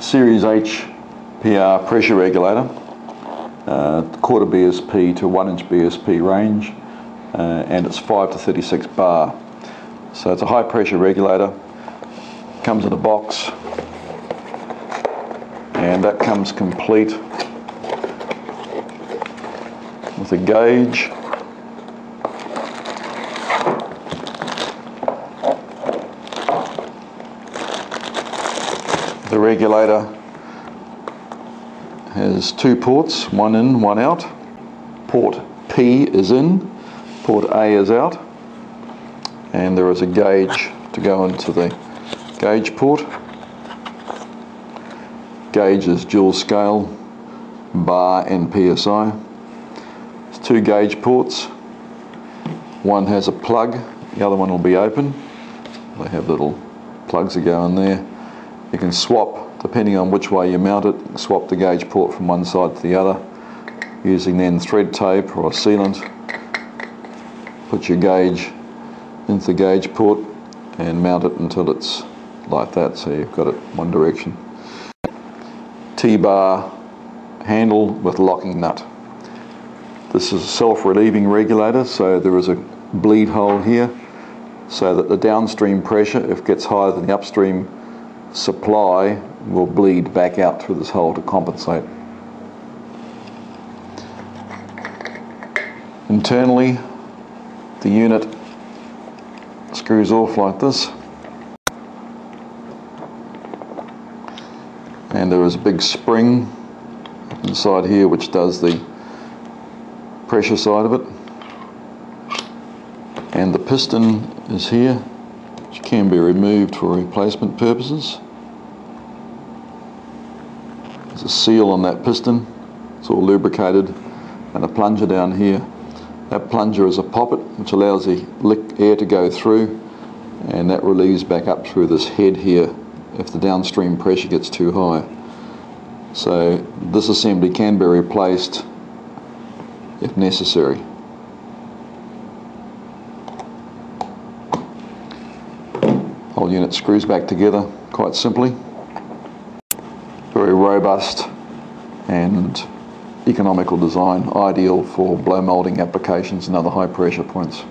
Series HPR pressure regulator, quarter BSP to 1 inch BSP range, and it's 5 to 36 bar. So it's a high pressure regulator, comes in a box, and that comes complete with a gauge, the regulator has two ports, one in, one out. Port P is in, port A is out, and there is a gauge to go into the gauge port. Gauge is dual scale, bar and PSI. It's two gauge ports. One has a plug, the other one will be open. They have little plugs that go in there. You can swap, depending on which way you mount it, swap the gauge port from one side to the other using then thread tape or sealant. Put your gauge into the gauge port and mount it until it's like that, so you've got it one direction. T-bar handle with locking nut. This is a self-relieving regulator, so there is a bleed hole here so that the downstream pressure, if it gets higher than the upstream supply, will bleed back out through this hole to compensate. Internally, the unit screws off like this, and there is a big spring inside here which does the pressure side of it, and the piston is here, which can be removed for replacement purposes. There's a seal on that piston, it's all lubricated, and a plunger down here. That plunger is a poppet which allows the air to go through, and that relieves back up through this head here if the downstream pressure gets too high. So this assembly can be replaced if necessary. Whole unit screws back together quite simply. Very robust and economical design, ideal for blow molding applications and other high pressure points.